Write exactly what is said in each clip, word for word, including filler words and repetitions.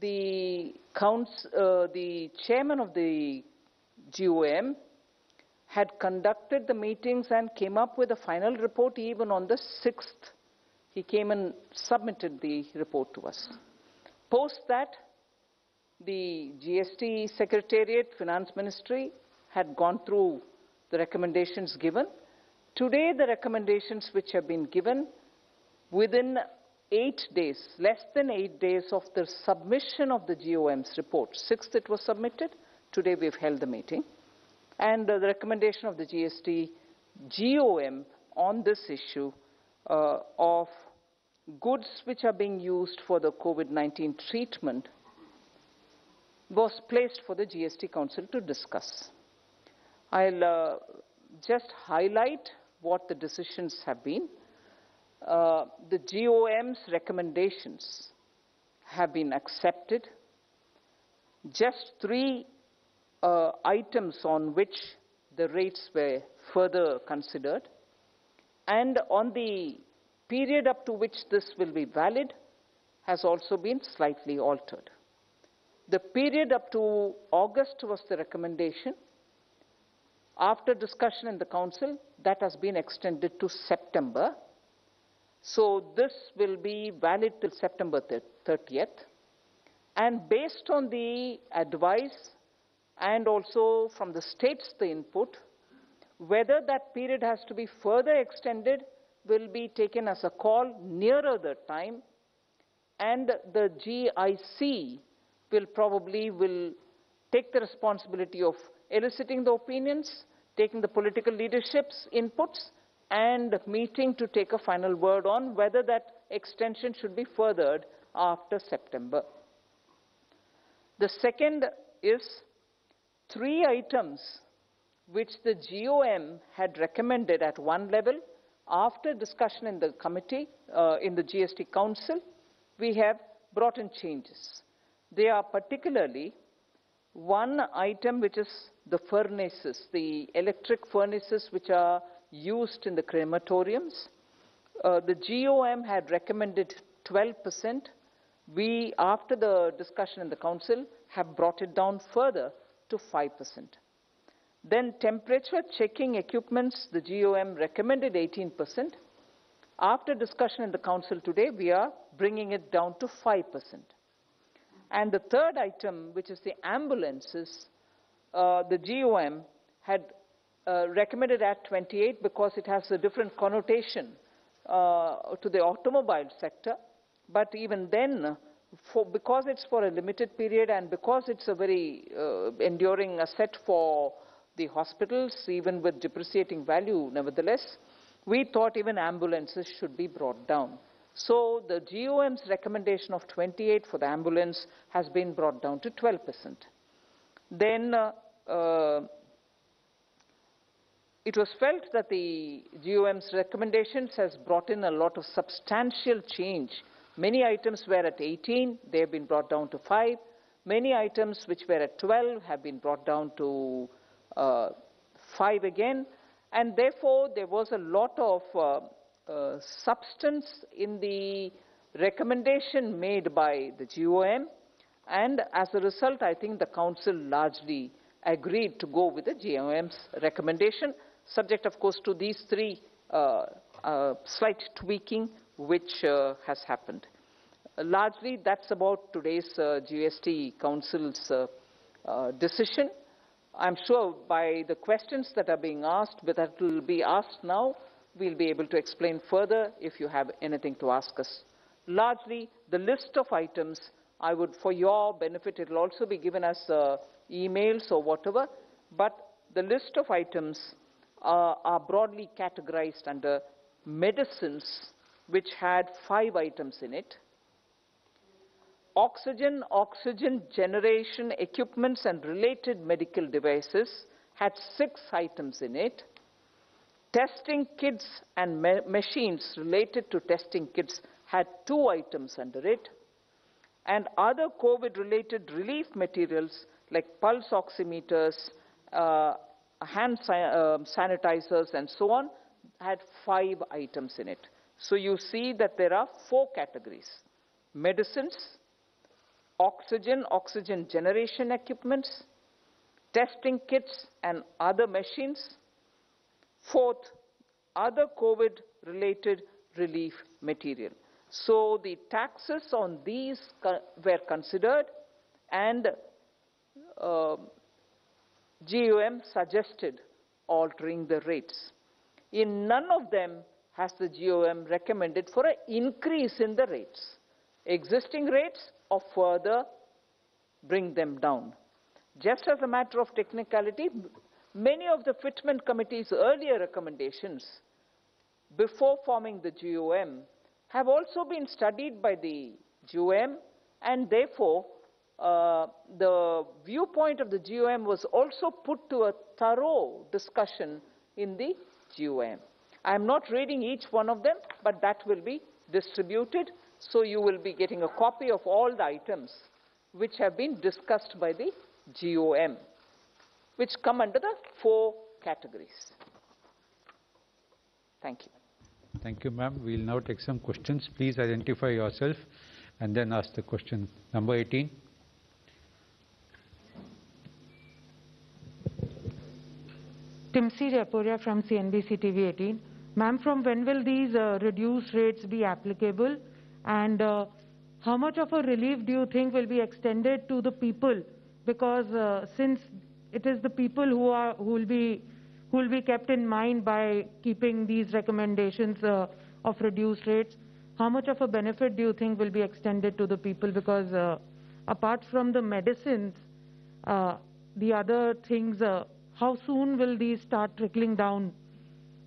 the counts, uh, the chairman of the G O M had conducted the meetings and came up with a final report even on the sixth. He came and submitted the report to us. Post that, the G S T Secretariat, Finance Ministry, had gone through the recommendations given. Today, the recommendations which have been given within eight days, less than eight days of the submission of the G O M's report. Sixth, it was submitted. Today, we've held the meeting. And uh, the recommendation of the G S T G O M on this issue uh, of goods which are being used for the COVID nineteen treatment was placed for the G S T Council to discuss. I'll uh, just highlight what the decisions have been. Uh, the G O M's recommendations have been accepted. Just three uh, items on which the rates were further considered. And on the period up to which this will be valid has also been slightly altered. The period up to August was the recommendation. After discussion in the Council, that has been extended to September. So this will be valid till September thirtieth. And based on the advice and also from the states the input, whether that period has to be further extended will be taken as a call nearer the time, and the G I C will probably will take the responsibility of eliciting the opinions, taking the political leadership's inputs, and meeting to take a final word on whether that extension should be furthered after September. The second is three items which the G O M had recommended at one level. After discussion in the committee, uh, in the G S T Council, we have brought in changes. They are particularly one item which is the furnaces, the electric furnaces which are used in the crematoriums. Uh, the G O M had recommended twelve percent. We, after the discussion in the Council, have brought it down further to five percent. Then temperature checking equipments, the G O M recommended eighteen percent. After discussion in the Council today, we are bringing it down to five percent. And the third item, which is the ambulances, uh, the G O M had uh, recommended at twenty-eight because it has a different connotation uh, to the automobile sector. But even then, for, because it's for a limited period and because it's a very uh, enduring asset for the hospitals, even with depreciating value, nevertheless, we thought even ambulances should be brought down. So the G O M's recommendation of twenty-eight for the ambulance has been brought down to twelve percent. Then uh, uh, it was felt that the G O M's recommendations has brought in a lot of substantial change. Many items were at eighteen, they have been brought down to five. Many items which were at twelve have been brought down to uh, five again. And therefore, there was a lot of uh, Uh, substance in the recommendation made by the G O M, and as a result, I think the Council largely agreed to go with the G O M's recommendation, subject of course to these three uh, uh, slight tweaking which uh, has happened. Uh, largely that's about today's uh, G S T Council's uh, uh, decision. I'm sure by the questions that are being asked, but that will be asked now, we'll be able to explain further if you have anything to ask us. Largely, the list of items, I would, for your benefit, it will also be given as uh, emails or whatever, but the list of items uh, are broadly categorized under medicines, which had five items in it. Oxygen, oxygen generation, equipments and related medical devices had six items in it. Testing kits and ma machines related to testing kits had two items under it. And other COVID-related relief materials like pulse oximeters, uh, hand sa uh, sanitizers, and so on, had five items in it. So you see that there are four categories: medicines, oxygen, oxygen generation equipments, testing kits and other machines. Fourth, other COVID-related relief material. So the taxes on these were considered, and uh, GOM suggested altering the rates. In none of them has the GOM recommended for an increase in the rates, existing rates, or further bring them down. Just as a matter of technicality, many of the fitment committee's earlier recommendations before forming the GOM have also been studied by the GOM, and therefore uh, the viewpoint of the GOM was also put to a thorough discussion in the GOM. I am not reading each one of them, but that will be distributed, so you will be getting a copy of all the items which have been discussed by the GOM, which come under the four categories. Thank you. Thank you, ma'am. We will now take some questions. Please identify yourself and then ask the question. Number eighteen. Simsi Reporia from C N B C T V eighteen. Ma'am, from when will these uh, reduced rates be applicable? And uh, how much of a relief do you think will be extended to the people? Because uh, since it is the people who are who will be who will be kept in mind by keeping these recommendations uh, of reduced rates, how much of a benefit do you think will be extended to the people? Because uh, apart from the medicines, uh, the other things, uh, how soon will these start trickling down?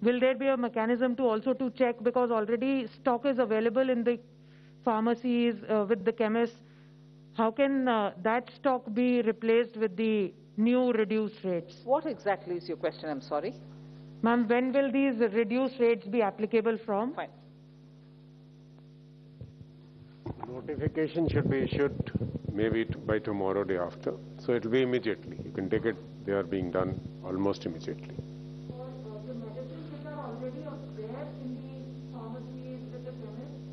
Will there be a mechanism to also to check, because already stock is available in the pharmacies uh, with the chemists? How can uh, that stock be replaced with the new reduced rates? What exactly is your question? I'm sorry. Ma'am, when will these reduced rates be applicable from? Fine. Notification should be issued maybe by tomorrow, day after. So it will be immediately. You can take it. They are being done almost immediately. For uh, the medicines which are already out there in the pharmacies with the chemists,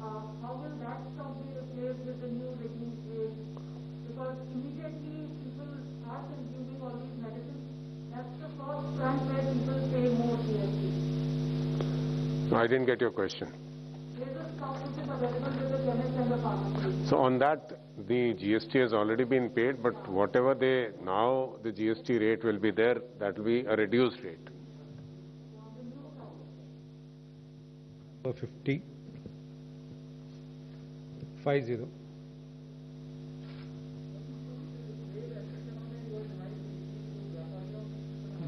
uh, how will that stock be replaced with the new reduced rates? Because immediately people start consuming all these medicines. That's the first time where people pay more seriously. No, I didn't get your question. So on that, the G S T has already been paid, but whatever they, now the G S T rate will be there, that will be a reduced rate. Number fifty. Five zero.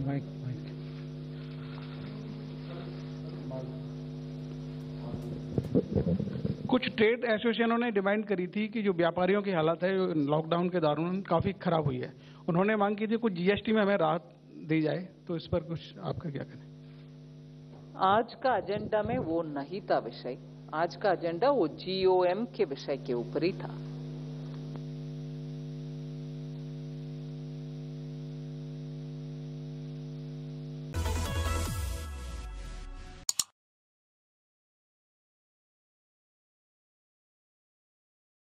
Mike, Mike. कुछ trade एसोसिएशनों ने demand करी थी कि जो व्यापारियों की हालत है लॉकडाउन के दौरान काफी खराब हुई है, उन्होंने मांग की थी कुछ जीएसटी में हमें राहत दी जाए, तो इस पर कुछ आपका क्या कहना है? आज का एजेंडा में वो नहीं था विषय, आज का एजेंडा वो जीओएम के विषय के ऊपर ही था.